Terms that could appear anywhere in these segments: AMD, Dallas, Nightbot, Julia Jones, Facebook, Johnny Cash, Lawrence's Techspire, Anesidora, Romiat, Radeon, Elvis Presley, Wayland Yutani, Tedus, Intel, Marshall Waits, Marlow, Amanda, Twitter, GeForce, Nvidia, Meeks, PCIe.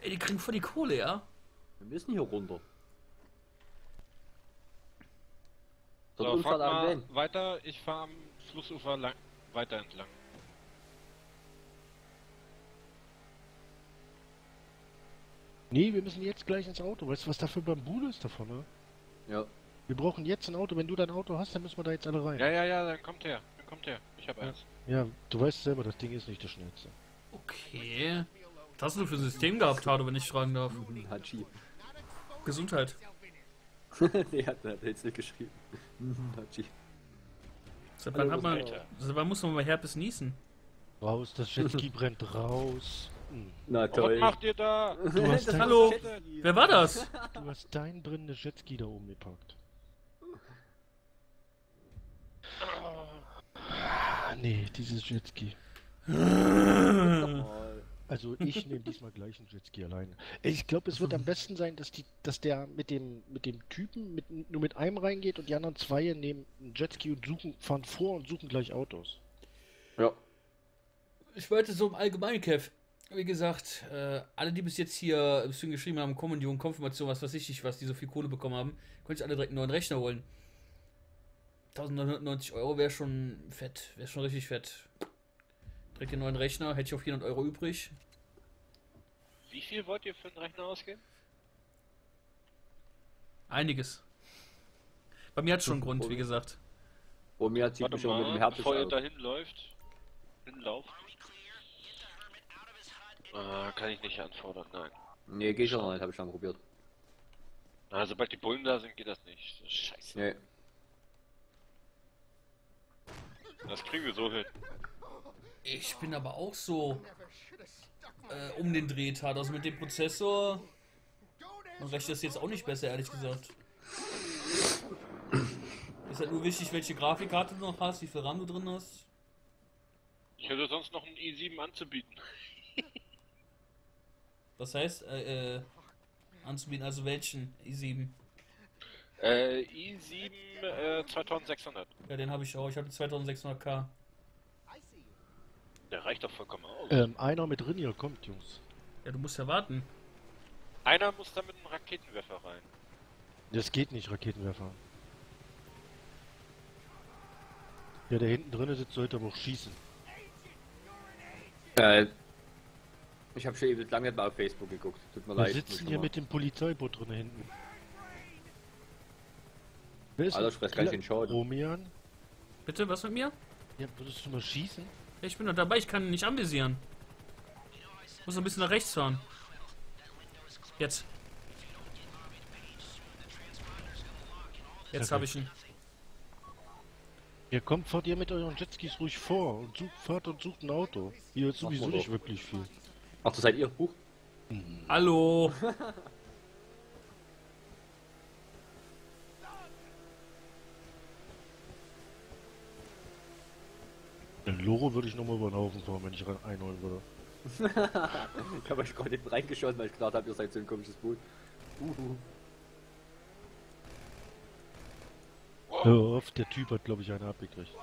Ey, die kriegen voll die Kohle, ja? Wir müssen hier runter. So, frag mal weiter, ich fahre am Flussufer lang, weiter entlang. Nee, wir müssen jetzt gleich ins Auto. Weißt du, was da für Bambule ist davon, ne? Ja. Wir brauchen jetzt ein Auto. Wenn du dein Auto hast, dann müssen wir da jetzt alle rein. Ja, dann kommt her. Ich hab eins. Ja, du weißt selber, das Ding ist nicht das schnellste. Okay. Was hast du für ein System gehabt, Tado, wenn ich fragen darf? Hachi. Gesundheit. Nee, hat jetzt nicht geschrieben. Hachi. Dabei muss man mal herpes niesen. Raus, das Jetski brennt raus. Na toll. Was macht ihr da? Hallo, wer war das? Du hast dein brennendes Jetski da oben gepackt. Nee, dieses Jetski. Also ich nehme diesmal gleich einen Jetski alleine. Ich glaube, es wird am besten sein, dass der mit dem Typen nur mit einem reingeht und die anderen zwei nehmen einen Jetski und fahren vor und suchen gleich Autos. Ja. Ich wollte so im Allgemeinen, Kev. Wie gesagt, alle, die bis jetzt hier im Stream geschrieben haben, Kommunion, Konfirmation, was weiß ich nicht, was die so viel Kohle bekommen haben, könnt ihr alle direkt einen neuen Rechner holen. 1990 € wäre schon fett, wäre schon richtig fett. Direkt den neuen Rechner, hätte ich auf 400 € übrig. Wie viel wollt ihr für den Rechner ausgeben? Einiges. Bei mir hat es schon einen Grund, wie gesagt. Bei mir hat es mich auch mit dem Herbst. Bevor ihr dahin läuft, hinlauft. Kann ich nicht anfordern, nein. Nee, geht schon nicht, habe ich schon probiert. Na, sobald die Bullen da sind, geht das nicht. Scheiße. Nee. Das kriegen wir so hin. Ich bin aber auch so um den Drehtag. Also mit dem Prozessor. Man rechnet das jetzt auch nicht besser, ehrlich gesagt. Ist halt nur wichtig, welche Grafikkarte du noch hast, wie viel RAM du drin hast. Ich hätte sonst noch einen i7 anzubieten. Das heißt, anzubieten, also welchen i7? i7 2600. Ja, den habe ich auch. Ich habe 2600K. Der reicht doch vollkommen aus. Einer mit drin hier kommt, Jungs. Ja, du musst ja warten. Einer muss da mit einem Raketenwerfer rein. Das geht nicht, Raketenwerfer. Ja, der hinten drin sitzt, sollte aber auch schießen. Ich habe schon ewig lange nicht mal auf Facebook geguckt. Tut mir leid. Wir sitzen hier mit dem Polizeiboot drin hinten. Wer ist Alter, ich weiß gar nicht den Schaden. Romian? Bitte, was mit mir? Ja, würdest du mal schießen? Ich bin noch dabei, ich kann nicht anvisieren. Ich muss noch ein bisschen nach rechts fahren. Jetzt. Jetzt okay. Habe ich ihn. Ihr kommt, fahrt ihr mit euren Jetskis ruhig vor und sucht ein Auto. Hier ist sowieso nicht wirklich viel. Ach, das seid ihr? Huch. Hallo! Den Loro würde ich nochmal über den Haufen fahren, wenn ich einholen würde. Ich habe euch gerade eben reingeschossen, weil ich gedacht habe, ihr seid so ein komisches Boot. Wow. Oh, der Typ hat, glaube ich, einen abgekriegt.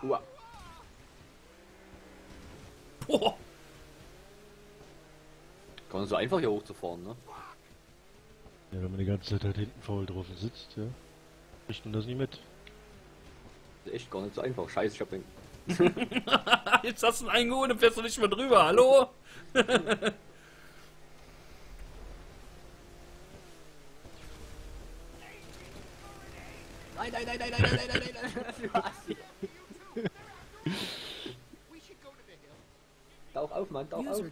Wow. Boah. Kann man so einfach hier hochzufahren, ne? Ja, wenn man die ganze Zeit halt hinten faul drauf sitzt, ja. Ich nehme das nicht mit. Das ist echt gar nicht so einfach. Scheiße, ich hab den... Jetzt hast du einen eingeholt und fährst du nicht mehr drüber, hallo? Nein. Tauch auf, Mann, tauch auf.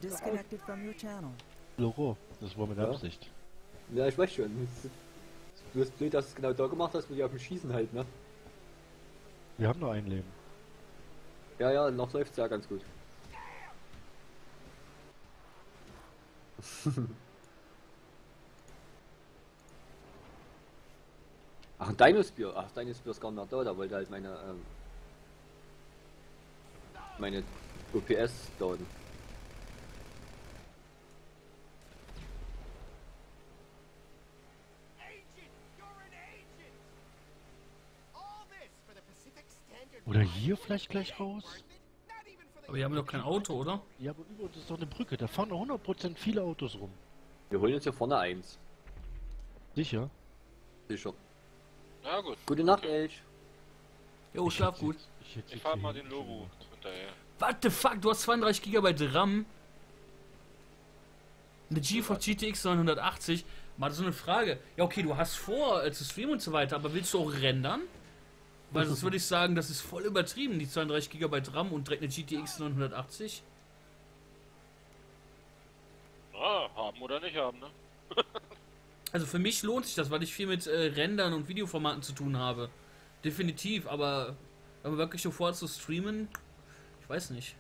Loro, das war mit Absicht. Ja, ich weiß schon. Du hast blöd, dass du es genau da gemacht hast, mit dir auf dem Schießen halt, ne? Wir haben nur ein Leben. Ja, noch läuft's ja ganz gut. Ach, ein Dinospier. Ach, Dinospier ist gar nicht da. Da wollte halt meine OPS down. Oder hier vielleicht gleich raus? Aber wir haben doch kein Auto, oder? Ja, aber über uns ist doch eine Brücke. Da fahren doch 100% viele Autos rum. Wir holen uns hier vorne eins. Sicher? Sicher. Na gut. Gute Nacht, okay. Elch. Jo, schlaf gut. Ich fahr mal den Lobo hinterher. What the fuck, du hast 32 GB RAM. Eine GeForce GTX 980. Mal so eine Frage. Ja, okay, du hast vor zu streamen und so weiter, aber willst du auch rendern? Weil sonst würde ich sagen, das ist voll übertrieben, die 32 GB RAM und direkt eine GTX 980. Ah, haben oder nicht haben, ne? Also für mich lohnt sich das, weil ich viel mit Rendern und Videoformaten zu tun habe. Definitiv, aber wenn man wirklich so vorhat zu streamen, ich weiß nicht.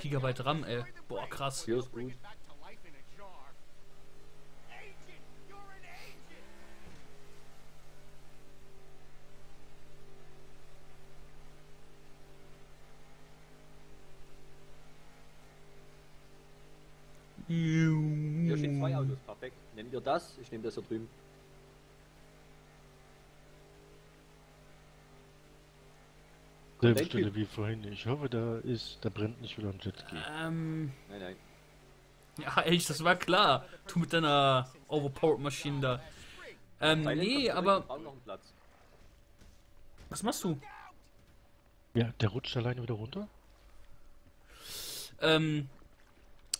GB RAM, ey. Boah, krass. Hier ist gut. Hier stehen zwei Autos, perfekt. Nehmt ihr das? Ich nehme das da drüben. Selbe Stelle wie vorhin. Ich hoffe, da brennt nicht wieder ein Jetski. Nein, nein. Ja, Elch, das war klar. Du mit deiner Overpowered-Maschine da. Nee, aber... Was machst du? Ja, der rutscht alleine wieder runter.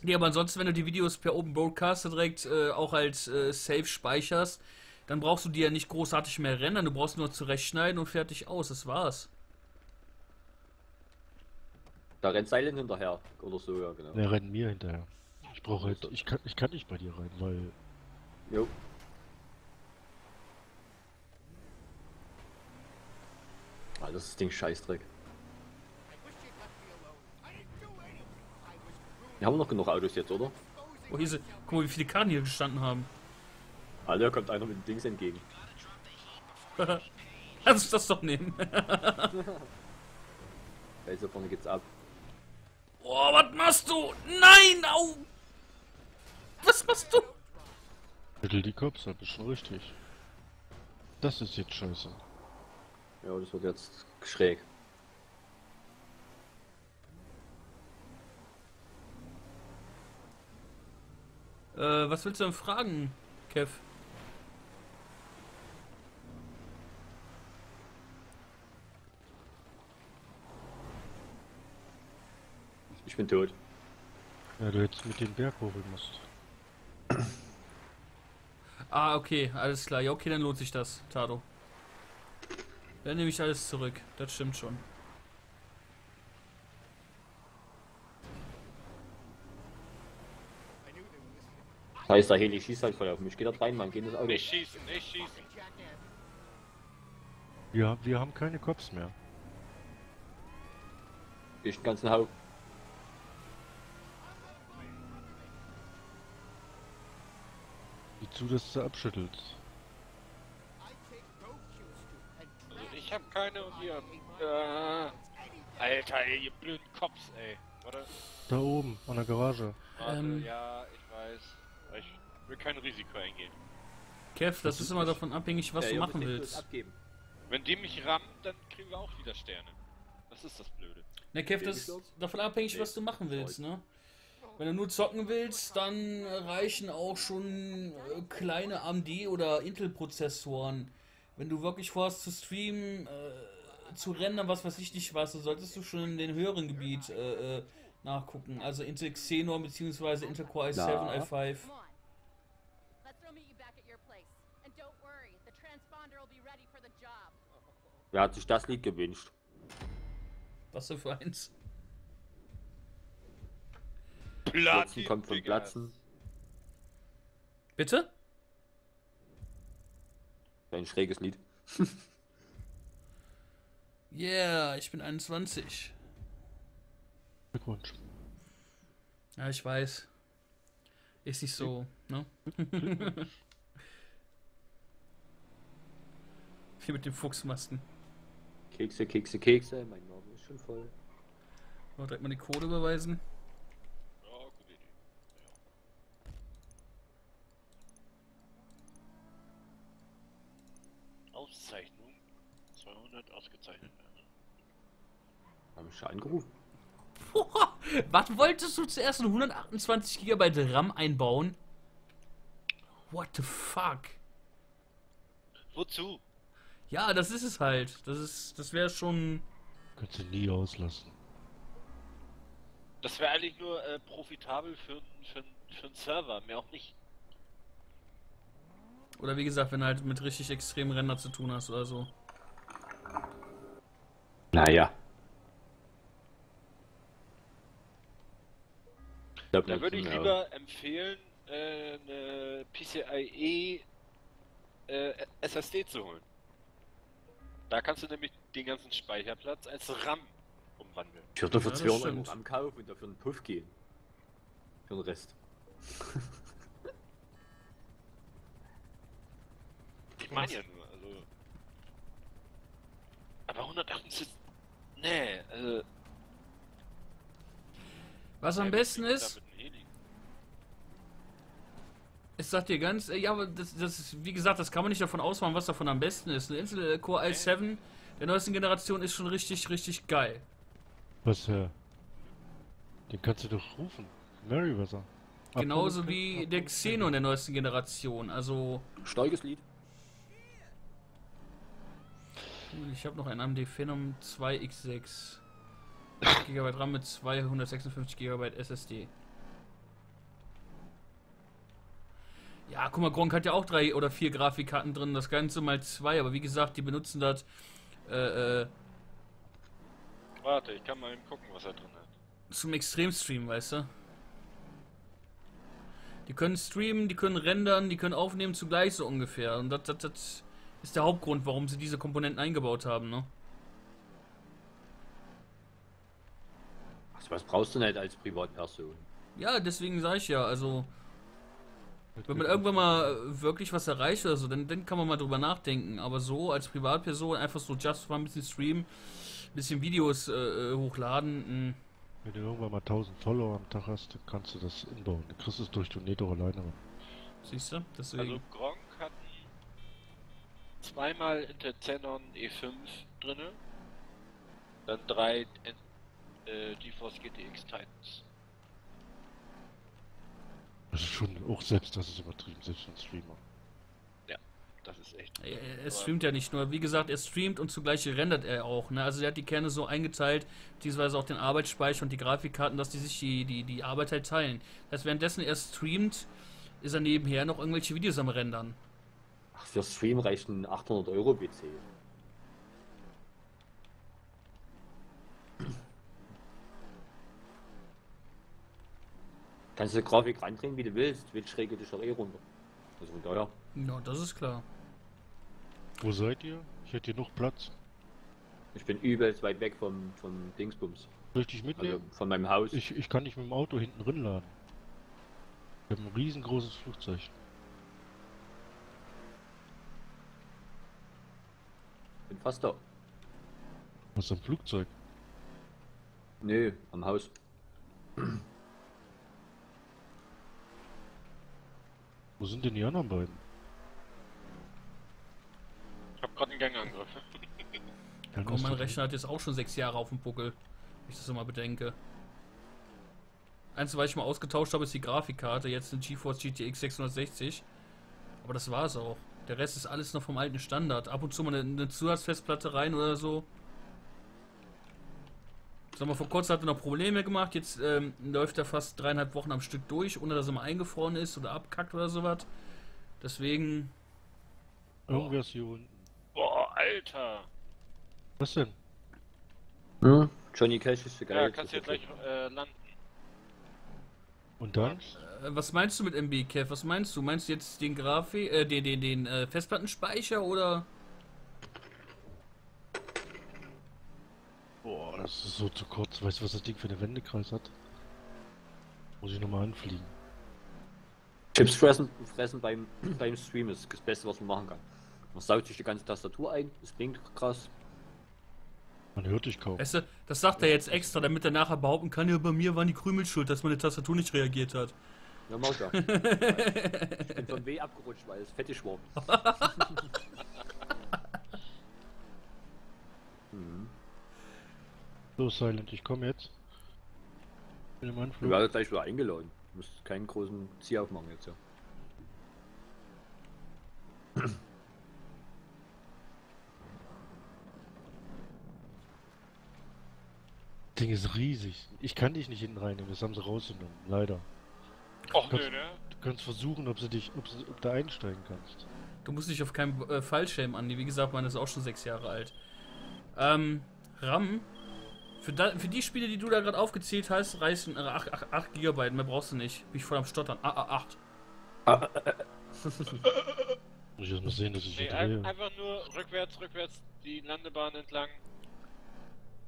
Nee, aber ansonsten, wenn du die Videos per Open Broadcaster direkt auch als Save speicherst, dann brauchst du die ja nicht großartig mehr rendern. Du brauchst nur zurechtschneiden und fertig aus. Das war's. Da rennt Silent hinterher, oder so, ja, genau. Der rennt mir hinterher. Ich brauche halt, ich kann nicht bei dir rein, weil... Jo. Alter, das ist Ding Scheißdreck. Wir haben noch genug Autos jetzt, oder? Oh, hier sind, guck mal, wie viele Karten hier gestanden haben. Alter, kommt einer mit dem Dings entgegen. Lass uns das doch nehmen. Also vorne geht's ab. Oh, was machst du? Nein, au! Was machst du? Mittel die Cops ab, ist schon richtig. Das ist jetzt scheiße. Ja, das wird jetzt schräg. Was willst du denn fragen, Kev? Ich bin tot. Ja, du hättest mit dem Berg hoch musst. Ah, okay, alles klar. Ja, okay, dann lohnt sich das, Tado. Dann nehme ich alles zurück. Das stimmt schon. Das heißt, der Heli schießt halt voll auf mich. Geht da rein, man geht das Auto. Nicht schießen, nicht schießen. Ja, wir haben keine Cops mehr. Ich den ganzen Haufen. Zu, dass du abschüttelst. Also ich hab keine und ihr Alter, ey, ihr blöden Cops, ey. Warte. Da oben, an der Garage. Warte, ja, ich weiß. Ich will kein Risiko eingehen. Kev, das ist immer davon abhängig, was du machen willst. Wenn die mich rammen, dann kriegen wir auch wieder Sterne. Das ist das Blöde. Na Kev, das ist davon abhängig, was du machen willst, ne? Wenn du nur zocken willst, dann reichen auch schon kleine AMD- oder Intel-Prozessoren. Wenn du wirklich vorhast zu streamen, zu rendern, was weiß ich nicht was, dann solltest du schon in den höheren Gebiet nachgucken. Also Intel Xenon bzw. Intel Core i7, i5. Wer hat sich das Lied gewünscht? Was denn für eins? Platzen kommt von Platzen. Bitte? Ein schräges Lied. Yeah, ich bin 21. Glückwunsch. Ja, ich weiß. Ist nicht so, ne? Wie mit dem Fuchsmasten. Kekse, Kekse, Kekse. Mein Morgen ist schon voll. Wollen wir direkt mal die Kohle überweisen? Zeichnung 200 ausgezeichnet werden. Habe ich schon angerufen. Boah, was wolltest du zuerst? 128 GB RAM einbauen? What the fuck? Wozu? Ja, das ist es halt. Das wäre schon... Kannst du nie auslassen. Das wäre eigentlich nur profitabel für einen Server, mehr auch nicht. Oder wie gesagt, wenn du halt mit richtig extremen Rändern zu tun hast oder so. Naja. Da würde ich lieber empfehlen, eine PCIe SSD zu holen. Da kannst du nämlich den ganzen Speicherplatz als RAM umwandeln. Ich würde dafür 200 Euro RAM kaufen und dafür einen Puff gehen. Für den Rest. Ich meine ja nur, also... Aber 180... Nee, also... Was am besten ist... Ich sag dir ganz, ja, aber das ist, wie gesagt, das kann man nicht davon ausmachen, was davon am besten ist. Eine Intel Core i7 der neuesten Generation ist schon richtig, richtig geil. Was, den kannst du doch rufen. Meriwether. Genauso wie der Xenon der neuesten Generation, also... Steiges Lied. Ich habe noch einen AMD Phenom 2x6. 8 GB RAM mit 256 GB SSD. Ja, guck mal, Gronk hat ja auch 3 oder 4 Grafikkarten drin, das Ganze mal 2, aber wie gesagt, die benutzen das, Warte, ich kann mal eben gucken, was er drin hat. Zum Extremstream, weißt du? Die können streamen, die können rendern, die können aufnehmen zugleich so ungefähr. Und das ist der Hauptgrund, warum sie diese Komponenten eingebaut haben, ne? Ach, was brauchst du denn halt als Privatperson? Ja, deswegen sage ich ja, also... Wenn man irgendwann mal wirklich was erreicht oder so, dann kann man mal drüber nachdenken. Aber so als Privatperson einfach so just mal ein bisschen streamen, ein bisschen Videos hochladen. Wenn du irgendwann mal 1000 Follower am Tag hast, dann kannst du das inbauen. Dann kriegst du es durch Donator alleine. Siehst du? Deswegen. Also Gronk hat 2 mal Intel Xenon E5 drinne, dann 3 GeForce GTX Titans. Das ist schon, auch selbst das ist übertrieben, selbst ein Streamer. Ja, das ist echt. Er streamt ja nicht nur, wie gesagt, er streamt und zugleich rendert er auch, ne? Also er hat die Kerne so eingeteilt, beziehungsweise auch den Arbeitsspeicher und die Grafikkarten, dass die sich die Arbeit halt teilen. Das heißt, währenddessen er streamt, ist er nebenher noch irgendwelche Videos am Rendern. Ach, für Stream reicht ein 800 Euro PC. Kannst du die Grafik reindrehen, wie du willst. Twitch regelt dich doch eh runter. Also von daher. Ja, das ist klar. Wo seid ihr? Ich hätte hier noch Platz. Ich bin übelst weit weg vom Dingsbums. Richtig mitnehmen? Also von meinem Haus. Ich kann nicht mit dem Auto hinten rinladen. Ich habe ein riesengroßes Flugzeug. Bin fast da. Was am Flugzeug? Nö, am Haus. Wo sind denn die anderen beiden? Ich hab grad einen Gangangriff. Ja, komm, mein Rechner hat jetzt auch schon 6 Jahre auf dem Buckel, wenn ich das immer bedenke. Einzige, was ich mal ausgetauscht habe, ist die Grafikkarte, jetzt eine GeForce GTX 660. Aber das war's auch. Der Rest ist alles noch vom alten Standard. Ab und zu mal eine Zusatzfestplatte rein oder so. Sag mal, vor kurzem hat er noch Probleme gemacht, jetzt läuft er fast 3,5 Wochen am Stück durch, ohne dass er mal eingefroren ist oder abkackt oder sowas. Deswegen... Irgendwas hier unten. Boah, Alter! Was denn? Ja, Johnny Cash ist geil. Ja, kannst du jetzt gleich landen. Und dann? Was meinst du mit MB, Kev? Was meinst du? Meinst du jetzt den Festplattenspeicher oder... Boah, das ist so zu kurz. Weißt du, was das Ding für eine Wendekreis hat? Muss ich nochmal anfliegen. Chips fressen beim Stream ist das Beste, was man machen kann. Man saugt sich die ganze Tastatur ein, es klingt krass. Man hört dich kaum. Weißt du, das sagt er jetzt extra, damit er nachher behaupten kann, ja, bei mir waren die Krümel schuld, dass meine Tastatur nicht reagiert hat. Ja, mach ja. Ich bin vom W abgerutscht, weil es fettig war. So, Silent, ich komme jetzt. Bin im Anflug. Wir werden gleich wieder eingeladen. Du musst keinen großen Zieher aufmachen jetzt, ja. Das Ding ist riesig. Ich kann dich nicht hinten reinnehmen, das haben sie rausgenommen, leider. Och, nö, ne? Du kannst versuchen, ob du einsteigen kannst. Du musst dich auf keinen Fallschirm an, wie gesagt, man ist auch schon 6 Jahre alt. RAM, für die Spiele, die du da gerade aufgezählt hast, reichen 8 GB, mehr brauchst du nicht. Bin ich voll am Stottern. 8. Muss ich erst mal sehen, dass ich hier drehe. Einfach nur rückwärts, die Landebahn entlang.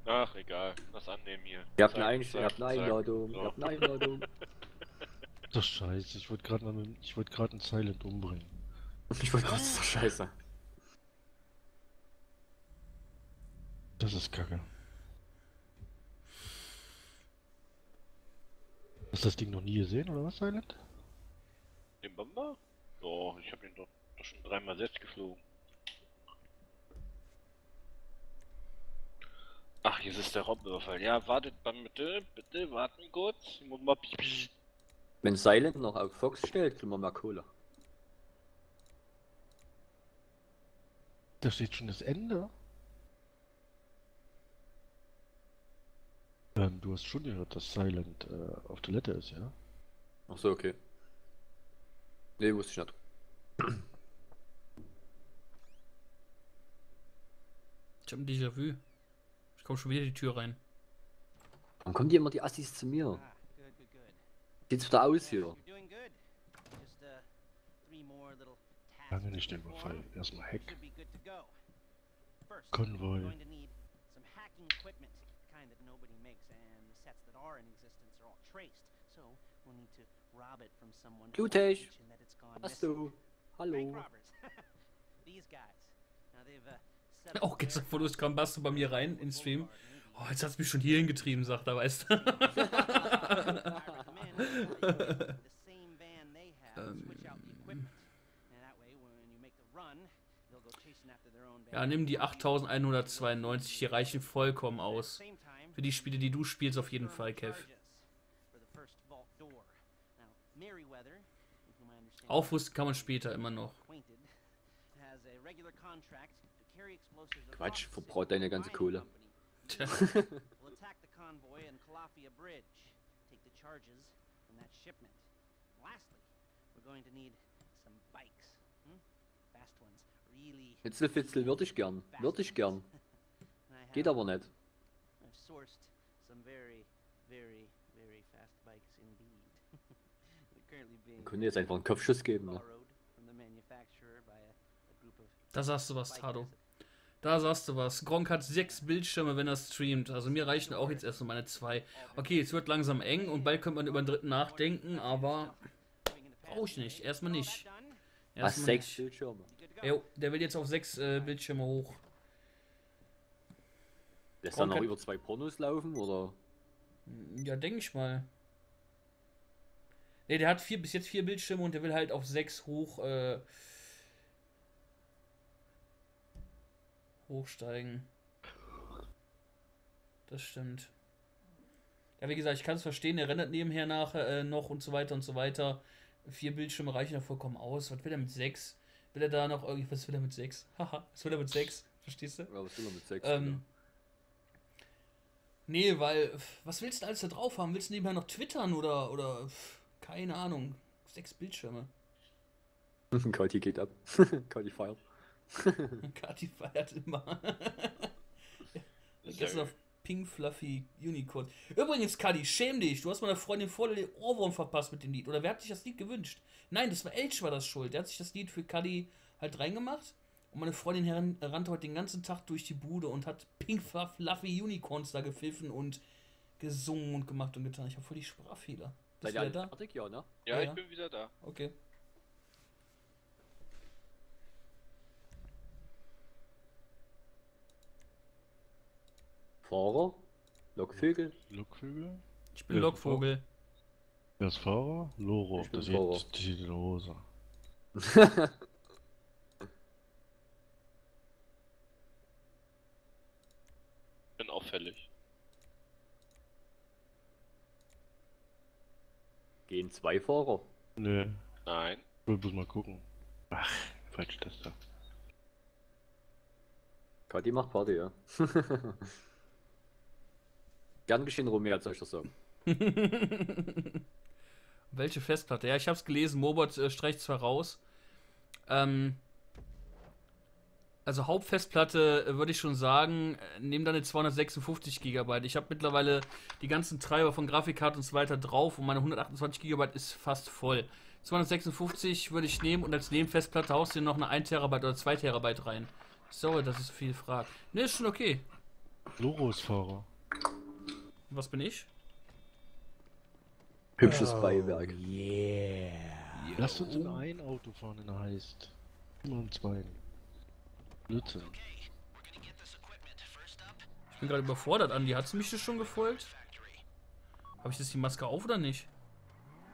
Ach, egal, was annehmen hier. Ihr habt eine Einladung, ihr habt eine Einladung. Doch scheiße, ich wollte gerade einen Silent umbringen. Ich wollte gerade, das ist doch scheiße. Das ist kacke. Hast du das Ding noch nie gesehen, oder was, Silent? Den Bomber? Oh, ich habe ihn doch schon 3-mal selbst geflogen. Ach, jetzt ist der Robbenüberfall. Ja, wartet mal bitte, warten kurz. Ich muss mal... Wenn Silent noch auf Fox stellt, kriegen wir mal Cola. Da steht schon das Ende. Du hast schon gehört, dass Silent auf Toilette ist, ja? Ach so, okay. Nee, wusste ich nicht. Ich hab ein Déjà-vu. Ich komm schon wieder in die Tür rein. Dann kommen die immer die Assis zu mir. Geht's wieder aus hier? Lange nicht den Überfall. Erstmal Hack. Konvoi. Gutech! Hast du? Hallo! Auch gestern vor kam Basto bei mir rein in den Stream. Oh, jetzt hat's mich schon hierhin getrieben, sagt er, weißt du. Ja, nimm die 8192, die reichen vollkommen aus. Für die Spiele, die du spielst, auf jeden Fall, Kev. Aufrüsten kann man später immer noch. Quatsch, verbraucht deine ganze Kohle. Tja. Hitzelfitzel würde ich gern. Geht aber nicht. Wir können jetzt einfach einen Kopfschuss geben, ne? Da sagst du was, Tado. Da sagst du was. Gronk hat 6 Bildschirme, wenn er streamt. Also mir reichen auch jetzt erst noch meine 2. Okay, es wird langsam eng und bald könnte man über den dritten nachdenken, aber brauche ich nicht. Erstmal nicht. Was, 6 Bildschirme? Jo, der will jetzt auf 6 Bildschirme hoch. Lässt er noch über 2 Pornos laufen, oder? Ja, denke ich mal. Ne, der hat bis jetzt vier Bildschirme und der will halt auf 6 hoch, hochsteigen. Das stimmt. Ja, wie gesagt, ich kann es verstehen, der rennt nebenher nachher noch und so weiter und so weiter. 4 Bildschirme reichen da vollkommen aus. Was will er mit 6? Will er da noch irgendwie... Was will er mit 6? Haha, was will er mit 6? Verstehst du? Ja, was will er mit 6? Nee, weil... Was willst du alles da drauf haben? Willst du nebenher noch twittern oder keine Ahnung. 6 Bildschirme. Kati geht ab. Kati feiert. Kati feiert immer. Gestern auf Pink Fluffy Unicorn. Übrigens, Kadi, schäm dich. Du hast meiner Freundin vorher den Ohrwurm verpasst mit dem Lied. Oder wer hat sich das Lied gewünscht? Nein, das war Elch, war das schuld. Der hat sich das Lied für Kadi halt reingemacht. Und meine Freundin rannte heute den ganzen Tag durch die Bude und hat Pink Fluffy Unicorns da gepfiffen und gesungen und gemacht und getan. Ich habe voll die Sprachfehler. Bist du wieder da? Fertig, ja, ne? Ja, ich bin wieder da. Okay. Fahrer? Lokvögel? Lokvögel? Ich bin Lokvogel. Wer ist Fahrer? Loro. Ich bin das Fahrer. Ist die Hose. Bin auffällig. Gehen zwei Fahrer? Nö. Nein. Ich muss mal gucken. Ach, falsch das da. Party macht Party, ja. Gern geschehen, Romeo, soll ich das sagen. Welche Festplatte? Ja, ich hab's gelesen, Mobot streicht zwar raus. Also Hauptfestplatte würde ich schon sagen, nehmen dann eine 256 GB. Ich habe mittlerweile die ganzen Treiber von Grafikkarte und so weiter drauf und meine 128 GB ist fast voll. 256 würde ich nehmen und als Nebenfestplatte haust du noch eine 1 TB oder 2 TB rein. So, das ist viel Frage. Ne, ist schon okay. Lorosfahrer. Was bin ich? Hübsches Beiwerk. Yeah. Lasst uns in ein Auto fahren, in der heißt. Immer im zweiten. Blödsinn. Ich bin gerade überfordert, Andi. Hat sie mich das schon gefolgt? Habe ich jetzt die Maske auf oder nicht?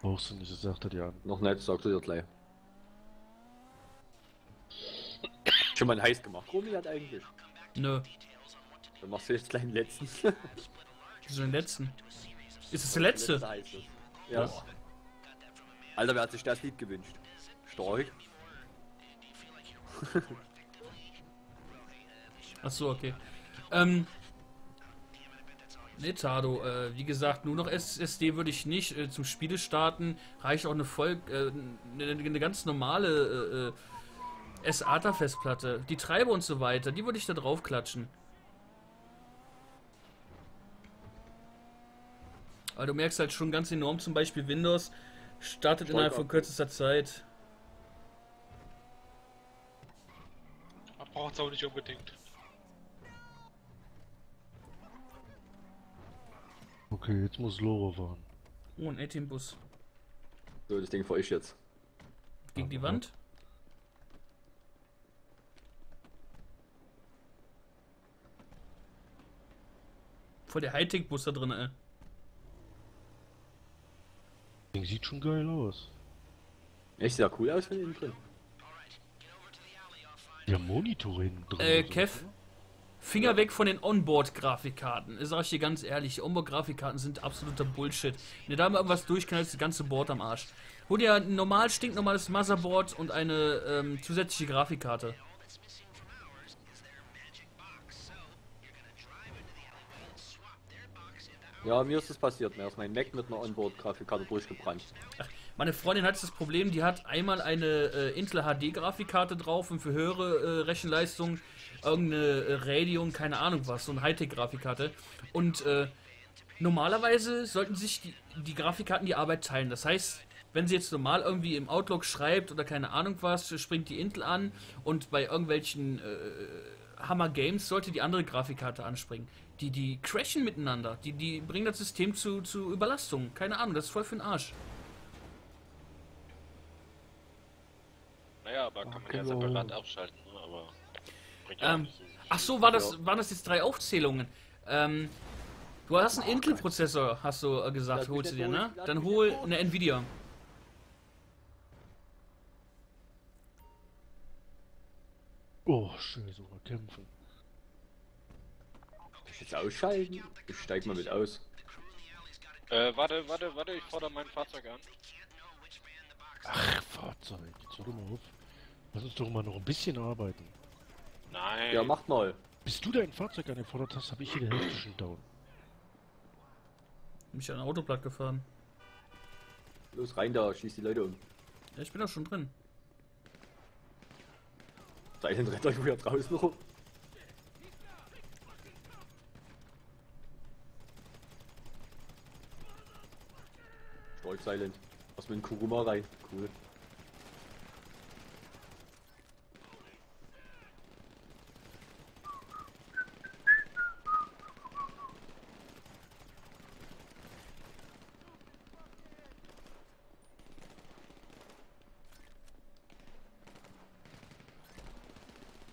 Brauchst du nicht, das sagt er dir an. Noch nicht, sagt er dir gleich. Schon mal ein heiß gemacht. Romy hat eigentlich. Nö. Dann machst du jetzt gleich den letzten. Wieso den letzten? Ist es der letzte? Ja. Oh. Alter, wer hat sich das Lied gewünscht? Storch. Achso, okay. Ne, Tado, wie gesagt, nur noch SSD würde ich nicht zum Spiele starten. Reicht auch eine eine ganz normale SATA-Festplatte. Die Treiber und so weiter, die würde ich da drauf klatschen. Aber du merkst halt schon ganz enorm, zum Beispiel Windows startet Volk innerhalb von kürzester Zeit. Man braucht es auch nicht unbedingt. Okay, jetzt muss Loro fahren. Oh, ein A-Team-Bus. So, das Ding fahr ich jetzt. Gegen die Wand? Voll der Hightech-Bus da drin, ey. Das Ding sieht schon geil aus. Echt, sieht ja cool aus von innen drin. Ja, Monitore hinten drin. Kev? Finger weg von den Onboard-Grafikkarten. Das sag ich dir ganz ehrlich, Onboard-Grafikkarten sind absoluter Bullshit. Wenn du da mal irgendwas durchknallst, das ganze Board am Arsch. Hol dir ein normal stinknormales Motherboard und eine zusätzliche Grafikkarte. Ja, mir ist das passiert. Mir ist mein Mac mit einer Onboard-Grafikkarte durchgebrannt. Ach, meine Freundin hat das Problem, die hat einmal eine Intel HD-Grafikkarte drauf und für höhere Rechenleistungen irgendeine Radeon, keine Ahnung was, so eine Hightech-Grafikkarte. Und normalerweise sollten sich die Grafikkarten die Arbeit teilen. Das heißt, wenn sie jetzt normal irgendwie im Outlook schreibt oder keine Ahnung was, springt die Intel an und bei irgendwelchen Hammer Games sollte die andere Grafikkarte anspringen. Die crashen miteinander, die bringen das System zu Überlastung. Keine Ahnung, das ist voll für den Arsch. Naja, aber kann man ja separat abschalten, aber... ach so, waren das jetzt 3 Aufzählungen? Du hast einen Intel-Prozessor, hast du gesagt, holst du dir, ne? Dann hol eine Nvidia. Oh, schön sogar kämpfen. Kann ich jetzt ausschalten? Ich steig mal mit aus. Warte, ich fordere mein Fahrzeug an. Ach, Fahrzeug, jetzt hör doch mal auf. Lass uns doch mal noch ein bisschen arbeiten. Nein. Ja, macht mal. Bis du dein Fahrzeug angefordert hast, habe ich hier die Hälfte schon down. Ich hab mich an ein Autoblatt gefahren. Los, rein da, schieß die Leute um. Ja, ich bin doch schon drin. Sei denn, rennt euch wieder draußen rum. Storch Silent. Was mit dem Kuruma rein. Cool.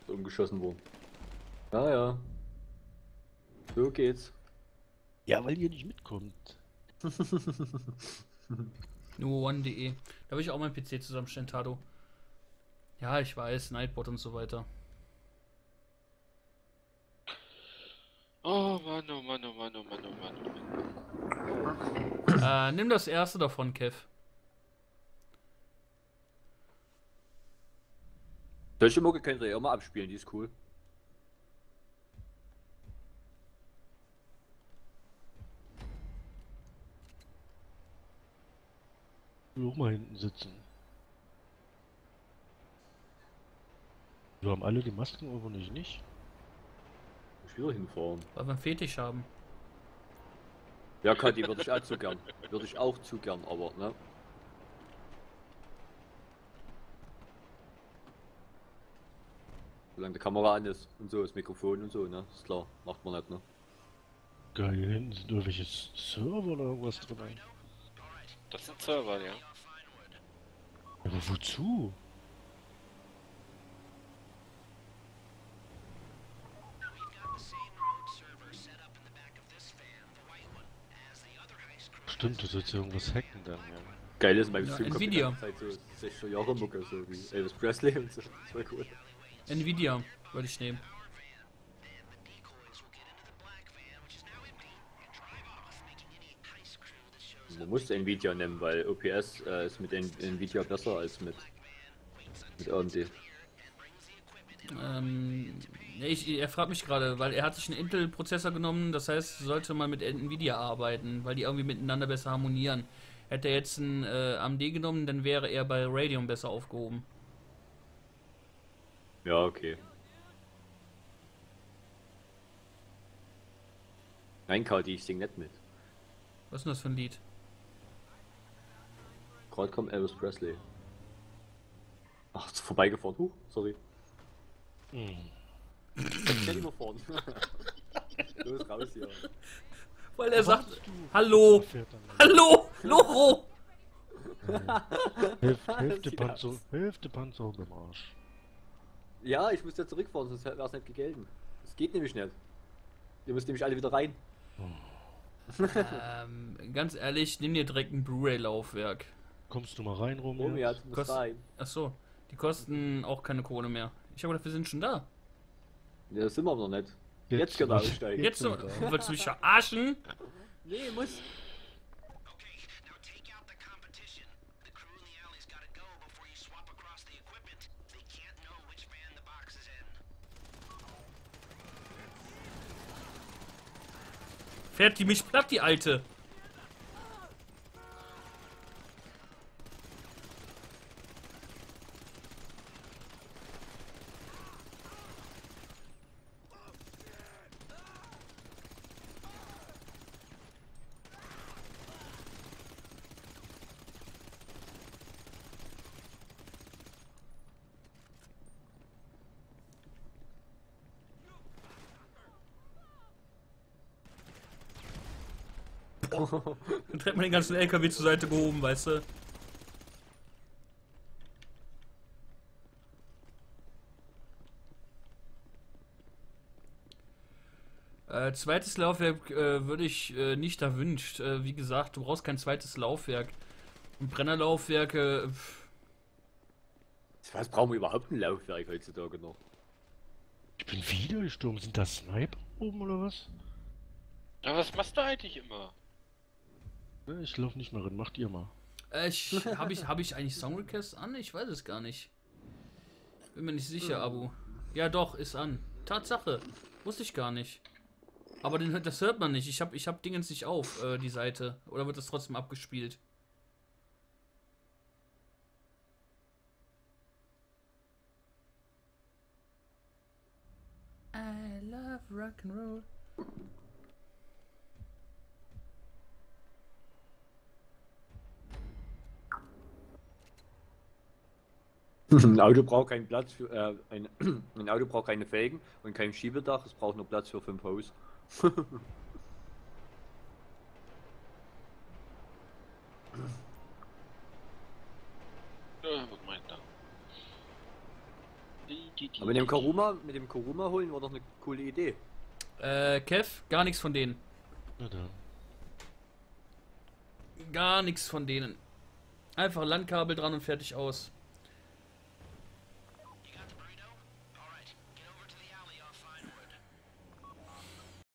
Umgeschossen wurden. Ja, ja. So geht's. Ja, weil ihr nicht mitkommt. Nuone.de. Da will ich auch meinen PC zusammenstellen, Tado. Ja, ich weiß, Nightbot und so weiter. Oh Mann, oh Mann, oh Mann, oh Mann, oh Mann, oh Mann. Nimm das erste davon, Kev. Solche Mucke könnt ihr ja immer abspielen, die ist cool. Ich will auch mal hinten sitzen. Wir haben alle die Masken, aber nicht nicht. Ich will hinfahren. Weil wir einen Fetisch haben. Ja, Kathi, würde ich auch zu gern. Würde ich auch zu gern, aber ne? Solange die Kamera an ist und so, das Mikrofon und so, ne? Ist klar, macht man nicht, ne? Geil, hier hinten sind irgendwelche Server oder irgendwas drin. Das sind Server, ja. Aber wozu? Stimmt, du sollst irgendwas hacken dann, ja. Geil ist, mein Stream kommt die ganze Zeit so 60er Jahre Mucke, so wie Elvis Presley und so, das war cool. Nvidia würde ich nehmen. Du musst Nvidia nehmen, weil OPS ist mit Nvidia besser als mit AMD. Er fragt mich gerade, weil er hat sich einen Intel-Prozessor genommen, das heißt, sollte man mit Nvidia arbeiten, weil die irgendwie miteinander besser harmonieren. Hätte er jetzt einen AMD genommen, dann wäre er bei Radeon besser aufgehoben. Ja, okay. Nein, Kati, ich sing nicht mit. Was ist denn das für ein Lied? Gerade kommt Elvis Presley. Ach, ist vorbeigefahren. Sorry. Ich hätte überfahren. Los, raus hier. Weil er sagt, hallo, hallo, Loro! Hälfte Panzer im Arsch. Ja, ich muss ja zurückfahren, sonst wäre es nicht gegelten. Es geht nämlich nicht. Ihr müsst nämlich alle wieder rein. Ganz ehrlich, nimm dir direkt ein Blu-ray-Laufwerk. Kommst du mal rein, Romeo? Romeo, du musst rein. Achso, die kosten auch keine Kohle mehr. Ich habe gedacht, wir sind schon da. Ja, das sind wir aber noch nicht. Jetzt genau aussteigen. Jetzt so. Willst du mich verarschen? Nee, muss. Fährt die mich platt, die Alte? Dann trägt man den ganzen LKW zur Seite gehoben, weißt du? Zweites Laufwerk würde ich nicht erwünscht. Wie gesagt, du brauchst kein zweites Laufwerk. Und Brennerlaufwerke. Was brauchen wir überhaupt ein Laufwerk heutzutage noch? Ich bin wieder gestorben. Sind das Sniper oben oder was? Ja, was machst du eigentlich immer? Ich lauf nicht mehr rein, macht ihr mal. Hab ich eigentlich Song Requests an? Ich weiß es gar nicht. Bin mir nicht sicher, Abu. Ja doch, ist an. Tatsache. Wusste ich gar nicht. Aber das hört man nicht. Ich hab Dingens nicht auf, die Seite. Oder wird das trotzdem abgespielt? I love Rock'n'Roll. Ein Auto braucht keinen Platz für ein Auto braucht keine Felgen und kein Schiebedach, es braucht nur Platz für 5 Hoes. Aber mit dem Kuruma holen war doch eine coole Idee. Kev, gar nichts von denen. Gar nichts von denen. Einfach Landkabel dran und fertig aus.